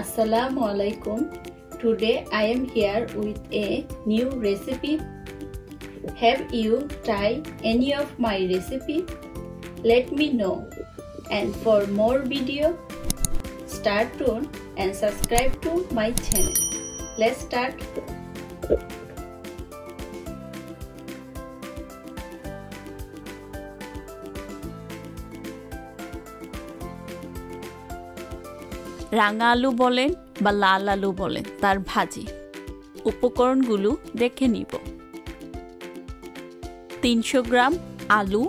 Assalamualaikum. Today I am here with a new recipe. Have you tried any of my recipe? Let me know. And for more video, stay tuned and subscribe to my channel. Let's start. রাঙা আলু বলেন বা লাল আলু বলেন তার ভাজি। উপকরণগুলো দেখে নিব। 300 গ্রাম আলু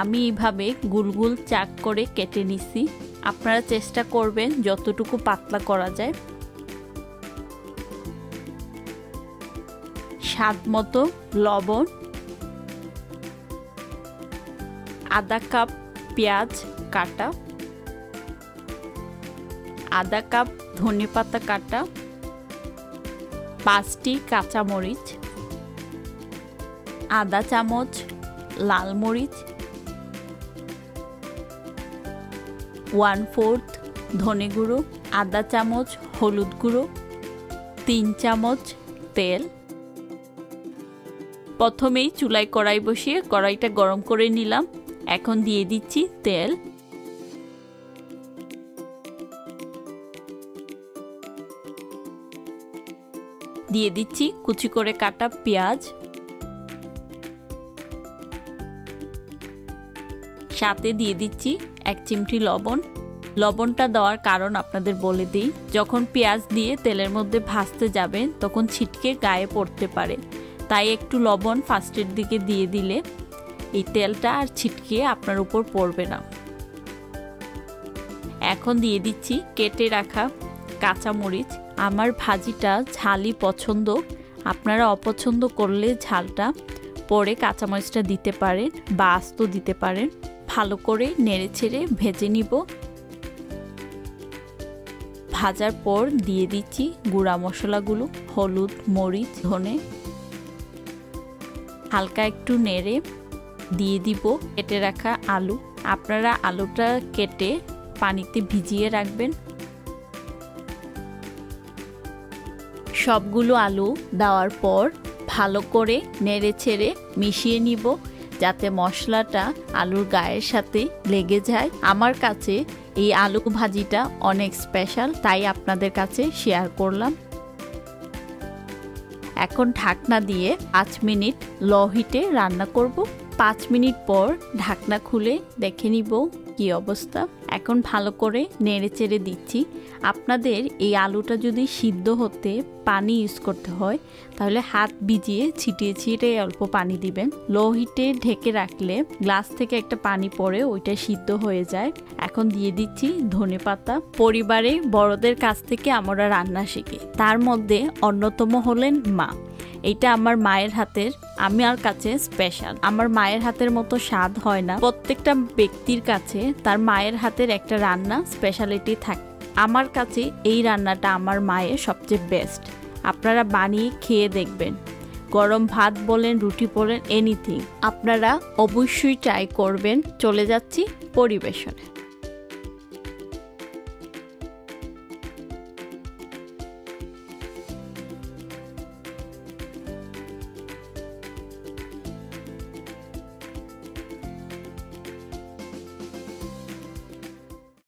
আমি এইভাবে গুলগুল চাক করে কেটে নিছি। আপনারা চেষ্টা করবেন যতটুকু পাতলা করা যায়। স্বাদমতো লবণ, আধা কাপ प्याज काटा, आधा कप धने पत्ता काटा, 5टी काचा मरीच, आधा चामच लाल मरीच, 1/4 धने गुड़ो, आधा चामच हलुद गुड़ो, 3 चामच तेल। प्रथमेई चूलाय कड़ाई बसिए कड़ाईटा गरम करे निलाम। এখন দিয়ে দিচ্ছি তেল। দিয়ে দিচ্ছি কুচি করে কাটা পেঁয়াজ। সাথে দিয়ে দিচ্ছি 1 চিমটি লবণ। লবণটা দেওয়ার কারণ আপনাদের বলে দিই, যখন পেঁয়াজ দিয়ে তেলের মধ্যে ভাজতে যাবেন তখন ছিটকে গায়ে পড়তে পারে, তাই একটু লবণ ফার্স্টের দিকে দিয়ে দিলে এই তেলটা আর ছিটকে আপনার উপর পড়বে না। এখন দিয়ে দিচ্ছি কেটে রাখা কাঁচামরিচ। আমার ভাজিটা ঝালই পছন্দ, আপনারা অপছন্দ করলে ঝালটা পরে কাঁচামরিচটা দিতে পারেন বা আস্ত দিতে পারেন। ভালো করে নেড়ে ছেড়ে ভেজে নিব। ভাজার পর দিয়ে দিচ্ছি গুঁড়া মশলাগুলো, হলুদ, মরিচ, ধনে। হালকা একটু নেড়ে দিয়ে দিব কেটে রাখা আলু। আপনারা আলুটা কেটে পানিতে ভিজিয়ে রাখবেন। সবগুলো আলু দেওয়ার পর ভালো করে নেড়ে ছেড়ে মিশিয়ে নিব যাতে মশলাটা আলুর গায়ের সাথে লেগে যায়। আমার কাছে এই আলু ভাজিটা অনেক স্পেশাল, তাই আপনাদের কাছে শেয়ার করলাম। এখন ঢাকনা দিয়ে 5 মিনিট লো হিটে রান্না করব। 5 মিনিট পর ঢাকনা খুলে দেখে নিব কি অবস্থা। এখন ভালো করে নেড়ে চেড়ে দিচ্ছি। আপনাদের এই আলুটা যদি সিদ্ধ হতে পানি ইউজ করতে হয় তাহলে হাত ভিজিয়ে ছিটিয়ে ছিটিয়ে অল্প পানি দিবেন। লো হিটে ঢেকে রাখলে গ্লাস থেকে একটা পানি পড়ে ওইটা সিদ্ধ হয়ে যায়। এখন দিয়ে দিচ্ছি ধনে পাতা। পরিবারে বড়দের কাছ থেকে আমরা রান্না শিখি, তার মধ্যে অন্যতম হলেন মা। এটা আমার মায়ের হাতের আমার কাছে স্পেশাল। আমার মায়ের হাতের মতো স্বাদ হয় না। প্রত্যেকটা ব্যক্তির কাছে তার মায়ের হাতের একটা রান্না স্পেশালিটি থাকে। আমার কাছে এই রান্নাটা আমার মায়ের সবচেয়ে বেস্ট। আপনারা বানিয়ে খেয়ে দেখবেন, গরম ভাত বলেন, রুটি বলেন, এনিথিং। আপনারা অবশ্যই ট্রাই করবেন। চলে যাচ্ছি পরিবেশনে।